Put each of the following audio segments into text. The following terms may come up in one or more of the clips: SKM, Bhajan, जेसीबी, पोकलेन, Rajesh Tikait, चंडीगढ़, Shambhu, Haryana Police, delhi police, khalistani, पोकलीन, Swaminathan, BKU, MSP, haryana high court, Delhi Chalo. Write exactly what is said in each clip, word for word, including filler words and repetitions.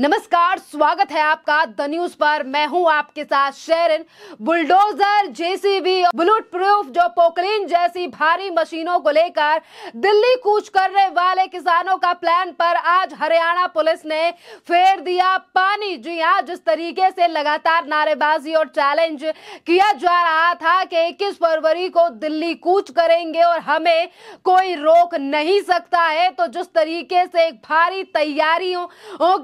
नमस्कार, स्वागत है आपका द न्यूज पर। मैं हूं आपके साथ Sherin. Bulldozer, जेसीबी, bullet proof जो पोकलीन जैसी भारी मशीनों को लेकर दिल्ली कूच करने वाले किसानों का प्लान पर आज हरियाणा पुलिस ने फेर दिया पानी। जी हां, जिस तरीके से लगातार नारेबाजी और चैलेंज किया जा रहा था कि इक्कीस फरवरी को दिल्ली कूच करेंगे और हमें कोई रोक नहीं सकता है, तो जिस तरीके से एक भारी तैयारियों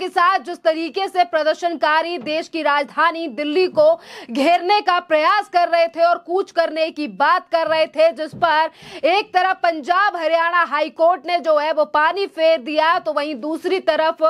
के साथ जिस तरीके से प्रदर्शनकारी देश की राजधानी दिल्ली को घेरने का प्रयास कर रहे थे और कूच करने की बात कर रहे थे, जिस पर एक तरफ पंजाब हरियाणा हाईकोर्ट ने जो है वो पानी फेर दिया, तो वहीं दूसरी तरफ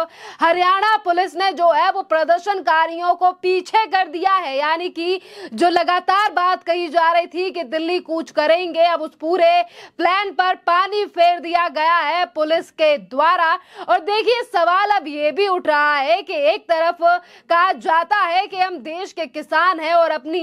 हरियाणा पुलिस ने जो है वो प्रदर्शनकारियों को पीछे कर दिया है। यानी कि जो लगातार बात कही जा रही थी कि दिल्ली कूच करेंगे, अब उस पूरे प्लान पर पानी फेर दिया गया है पुलिस के द्वारा। और देखिए, सवाल अब ये भी उठ रहा है कि एक तरफ कहा जाता है कि हम देश के किसान हैं और अपनी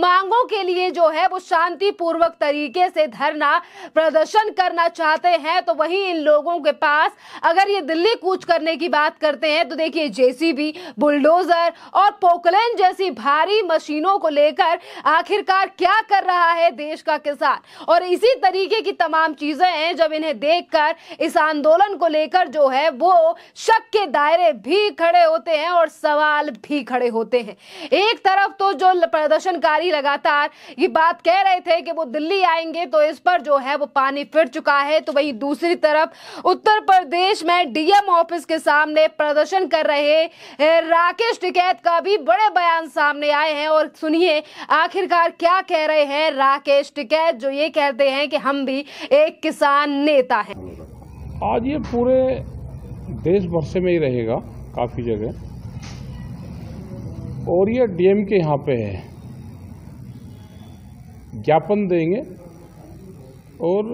मांगों के लिए जो है वो शांतिपूर्वक तरीके से धरना प्रदर्शन करना चाहते हैं, तो वहीं इन लोगों के पास अगर ये दिल्ली कूच करने की बात करते हैं तो देखिए जेसीबी, बुलडोजर और पोकलेन जैसी भारी मशीनों को लेकर आखिरकार क्या कर रहा है देश का किसान। और इसी तरीके की तमाम चीजें हैं जब इन्हें देखकर इस आंदोलन को लेकर जो है वो शक के दायरे भी खड़े होते हैं और सवाल भी खड़े होते हैं। एक तरफ तो जो प्रदर्शनकारी लगातार ये बात कह रहे थे कि वो दिल्ली आएंगे, तो इस पर जो है वो पानी फिर चुका है, तो वहीं दूसरी तरफ उत्तर प्रदेश में डीएम ऑफिस के सामने प्रदर्शन कर रहे राकेश टिकैत का भी बड़े बयान सामने आए हैं। और सुनिए आखिरकार क्या कह रहे हैं राकेश टिकैत, जो ये कहते हैं कि हम भी एक किसान नेता हैं। आज ये पूरे देश भर से में ही रहेगा काफी जगह, और ये डीएम के यहाँ पे है, ज्ञापन देंगे। और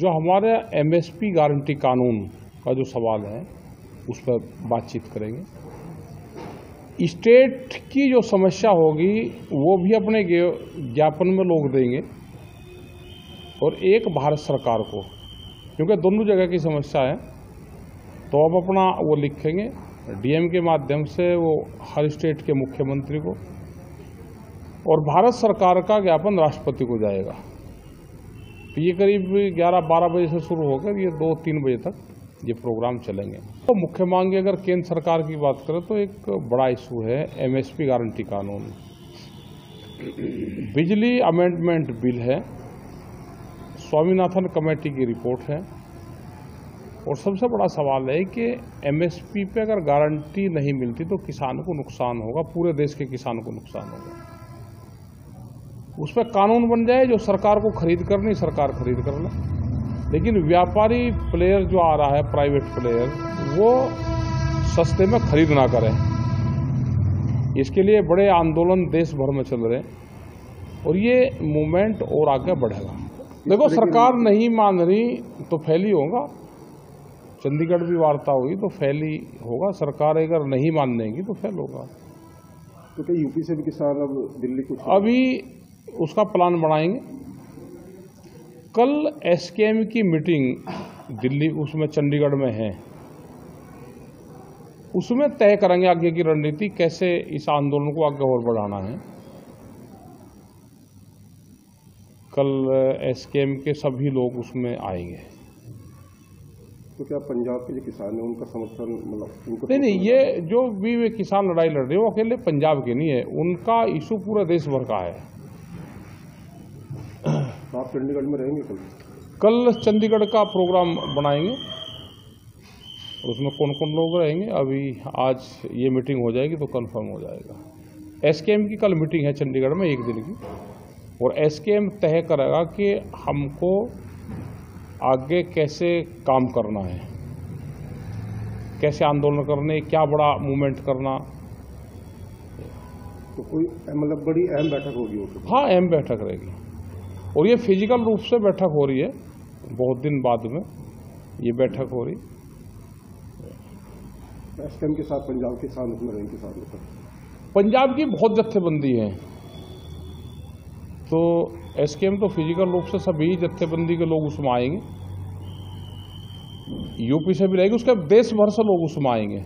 जो हमारे एमएसपी गारंटी कानून का जो सवाल है उस पर बातचीत करेंगे। स्टेट की जो समस्या होगी वो भी अपने ज्ञापन में लोग देंगे, और एक भारत सरकार को, क्योंकि दोनों जगह की समस्या है, तो अब अपना वो लिखेंगे डीएम के माध्यम से वो हर स्टेट के मुख्यमंत्री को, और भारत सरकार का ज्ञापन राष्ट्रपति को जाएगा। तो ये करीब ग्यारह बारह बजे से शुरू होकर ये दो तीन बजे तक ये प्रोग्राम चलेंगे। तो मुख्य मांगे अगर केंद्र सरकार की बात करें तो एक बड़ा इशू है एमएसपी गारंटी कानून, बिजली अमेंडमेंट बिल है, स्वामीनाथन कमेटी की रिपोर्ट है, और सबसे बड़ा सवाल है कि एमएसपी पे अगर गारंटी नहीं मिलती तो किसान को नुकसान होगा, पूरे देश के किसान को नुकसान होगा। उस पर कानून बन जाए, जो सरकार को खरीद कर नहीं सरकार खरीद कर ले, लेकिन व्यापारी प्लेयर जो आ रहा है प्राइवेट प्लेयर वो सस्ते में खरीद ना करें। इसके लिए बड़े आंदोलन देश भर में चल रहे हैं, और ये मूवमेंट और आगे बढ़ेगा। देखो, सरकार नहीं मान रही तो फैली होगा, चंडीगढ़ भी वार्ता हुई तो फैली होगा, सरकार अगर नहीं मानेगी तो फेल होगा। तो क्या यूपी से भी किसान अब दिल्ली को, अभी उसका प्लान बनाएंगे। कल एसकेएम की मीटिंग दिल्ली उसमें चंडीगढ़ में है, उसमें तय करेंगे आगे की रणनीति, कैसे इस आंदोलन को आगे और बढ़ाना है। कल एसकेएम के सभी लोग उसमें आएंगे। तो क्या पंजाब के जो किसान हैं उनका समर्थन, मतलब नहीं नहीं, ये जो भी वे किसान लड़ाई लड़ रहे हैं वो अकेले पंजाब के नहीं है, उनका इशू पूरा देश भर का है। तो आप चंडीगढ़ में रहेंगे कल? कल चंडीगढ़ का प्रोग्राम बनाएंगे, उसमें कौन कौन लोग रहेंगे अभी, आज ये मीटिंग हो जाएगी तो कन्फर्म हो जाएगा। एसकेएम की कल मीटिंग है चंडीगढ़ में एक दिन की, और एसकेएम तय करेगा कि हमको आगे कैसे काम करना है, कैसे आंदोलन करने, क्या बड़ा मूवमेंट करना। तो कोई मतलब बड़ी अहम बैठक होगी? हाँ, अहम बैठक रहेगी, और ये फिजिकल रूप से बैठक हो रही है, बहुत दिन बाद में ये बैठक हो रही। एसकेएम के साथ पंजाब के साथ उसमें रहेंगे, साथ पंजाब की बहुत जत्थेबंदी है, तो एसकेएम तो फिजिकल रूप से सभी जत्थेबंदी के लोग उसमें आएंगे, यूपी से भी रहेगी, उसके देश भर से लोग उसमें आएंगे।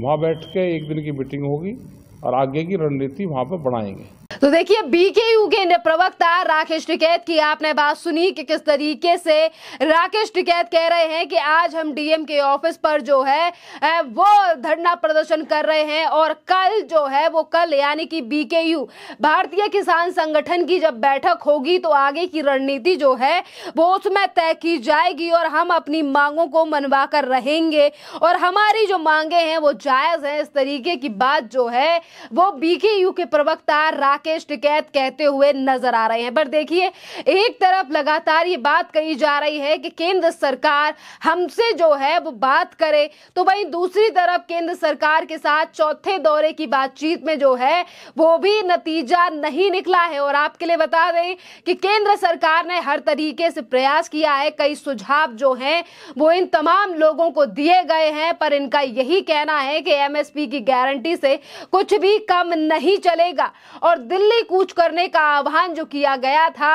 वहाँ बैठ के एक दिन की मीटिंग होगी और आगे की रणनीति वहाँ पर बढ़ाएंगे। तो देखिए बीकेयू के प्रवक्ता राकेश टिकैत की आपने बात सुनी कि किस तरीके से राकेश टिकैत कह रहे हैं कि आज हम डीएम के ऑफिस पर जो है वो धरना प्रदर्शन कर रहे हैं और कल जो है वो कल यानी कि बीकेयू भारतीय किसान संगठन की जब बैठक होगी तो आगे की रणनीति जो है वो उसमें तय की जाएगी और हम अपनी मांगों को मनवा कर रहेंगे और हमारी जो मांगे हैं वो जायज है। इस तरीके की बात जो है वो बीकेयू के प्रवक्ता राकेश टिकैत कहते हुए नजर आ रहे हैं। पर देखिए एक तरफ लगातार ये बात कही जा रही है कि केंद्र सरकार हमसे जो है वो बात करे, तो वहीं दूसरी तरफ केंद्र सरकार के साथ चौथे दौरे की बातचीत में जो है वो भी नतीजा नहीं निकला है। और आपके लिए बता दें कि केंद्र सरकार ने हर तरीके से प्रयास किया है, कई सुझाव जो हैं वो इन तमाम लोगों को दिए गए हैं, पर इनका यही कहना है कि एमएसपी की गारंटी से कुछ भी कम नहीं चलेगा और दिल्ली कूच करने का आह्वान जो किया गया था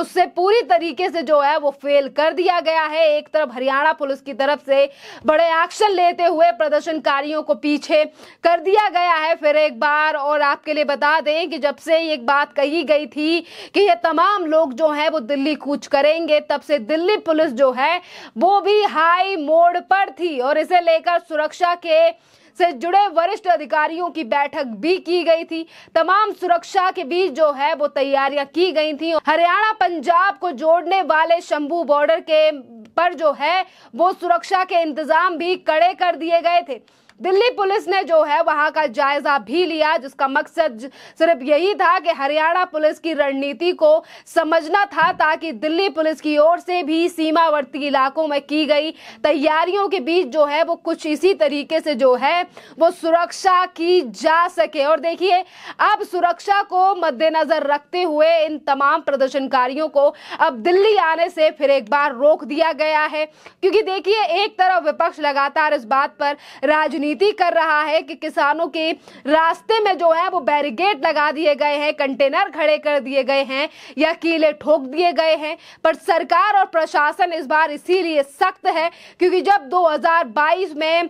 उससे पूरी तरीके से जो है वो फेल कर दिया गया है। एक तरफ हरियाणा पुलिस की तरफ से बड़े एक्शन लेते हुए प्रदर्शनकारियों को पीछे कर दिया गया है फिर एक बार। और आपके लिए बता दें कि जब से एक बात कही गई थी कि ये तमाम लोग जो है वो दिल्ली कूच करेंगे, तब से दिल्ली पुलिस जो है वो भी हाई मोड पर थी और इसे लेकर सुरक्षा के से जुड़े वरिष्ठ अधिकारियों की बैठक भी की गई थी। तमाम सुरक्षा के बीच जो है वो तैयारियां की गई थी। हरियाणा पंजाब को जोड़ने वाले शंभू बॉर्डर के पर जो है वो सुरक्षा के इंतजाम भी कड़े कर दिए गए थे। दिल्ली पुलिस ने जो है वहां का जायजा भी लिया, जिसका मकसद सिर्फ यही था कि हरियाणा पुलिस की रणनीति को समझना था ताकि दिल्ली पुलिस की ओर से भी सीमावर्ती इलाकों में की गई तैयारियों के बीच जो है वो कुछ इसी तरीके से जो है वो सुरक्षा की जा सके। और देखिए अब सुरक्षा को मद्देनजर रखते हुए इन तमाम प्रदर्शनकारियों को अब दिल्ली आने से फिर एक बार रोक दिया गया है, क्योंकि देखिए एक तरफ विपक्ष लगातार इस बात पर राजनीति नीति कर रहा है कि किसानों के रास्ते में जो है वो बैरिकेड लगा दिए गए हैं, कंटेनर खड़े कर दिए गए हैं या कीले ठोक दिए गए हैं। पर सरकार और प्रशासन इस बार इसीलिए सख्त है क्योंकि जब दो हज़ार बाईस में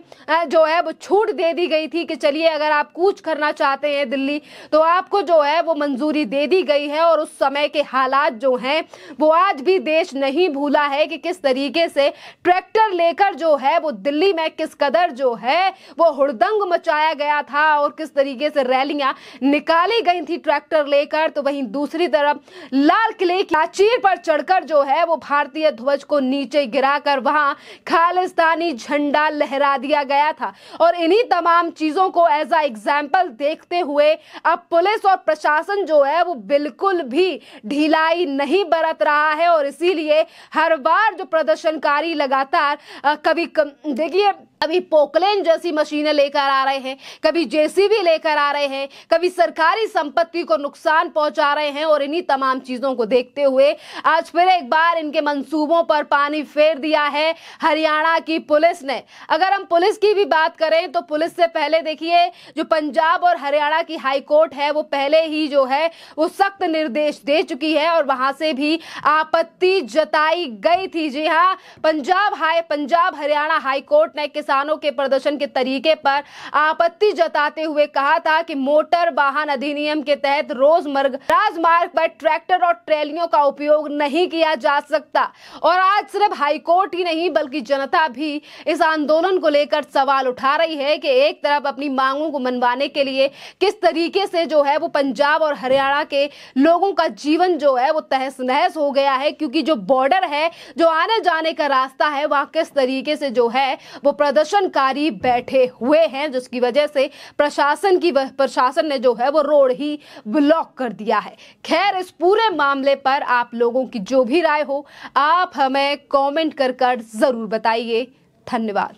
जो है वो छूट दे दी गई थी कि चलिए अगर आप कूच करना चाहते हैं दिल्ली तो आपको जो है वो मंजूरी दे दी गई है, और उस समय के हालात जो हैं वो आज भी देश नहीं भूला है कि किस तरीके से ट्रैक्टर लेकर जो है वो दिल्ली में किस कदर जो है वो हुड़दंग मचाया गया था और किस तरीके से रैलियां निकाली गई थी ट्रैक्टर लेकर। तो वहीं दूसरी तरफ लाल किले की प्राचीर पर चढ़कर जो है वो भारतीय ध्वज को नीचे गिराकर वहां खालिस्तानी झंडा लहरा दिया गया था। और इन्हीं तमाम चीजों को एज अ एग्जाम्पल देखते हुए अब पुलिस और प्रशासन जो है वो बिल्कुल भी ढिलाई नहीं बरत रहा है और इसीलिए हर बार जो प्रदर्शनकारी लगातार कभी देखिए कभी पोकलेन जैसी मशीनें लेकर आ रहे हैं, कभी जेसीबी लेकर आ रहे हैं, कभी सरकारी संपत्ति को नुकसान पहुंचा रहे हैं और इन्हीं तमाम चीजों को देखते हुए आज फिर एक बार इनके मंसूबों पर पानी फेर दिया है हरियाणा की पुलिस ने। अगर हम पुलिस की भी बात करें तो पुलिस से पहले देखिए जो पंजाब और हरियाणा की हाईकोर्ट है वो पहले ही जो है वो सख्त निर्देश दे चुकी है और वहां से भी आपत्ति जताई गई थी। जी हाँ, पंजाब हाई पंजाब हरियाणा हाईकोर्ट ने किसानों के प्रदर्शन के तरीके पर आपत्ति जताते हुए कहा था कि मोटर वाहन अधिनियम के तहत रोजमार्ग राजमार्ग पर ट्रैक्टर और ट्रैलियों का उपयोग नहीं किया जा सकता। और आज सिर्फ हाईकोर्ट ही नहीं बल्कि जनता भी इस आंदोलन को लेकर सवाल उठा रही है कि एक तरफ अपनी मांगों को मनवाने के लिए किस तरीके से जो है वो पंजाब और हरियाणा के लोगों का जीवन जो है वो तहस नहस हो गया है, क्योंकि जो बॉर्डर है, जो आने जाने का रास्ता है, वहां किस तरीके से जो है वो प्रदर्शनकारी बैठे हुए हैं, जिसकी वजह से प्रशासन की प्रशासन ने जो है वो रोड ही ब्लॉक कर दिया है। खैर, इस पूरे मामले पर आप लोगों की जो भी राय हो आप हमें कमेंट कर कर जरूर बताइए। धन्यवाद।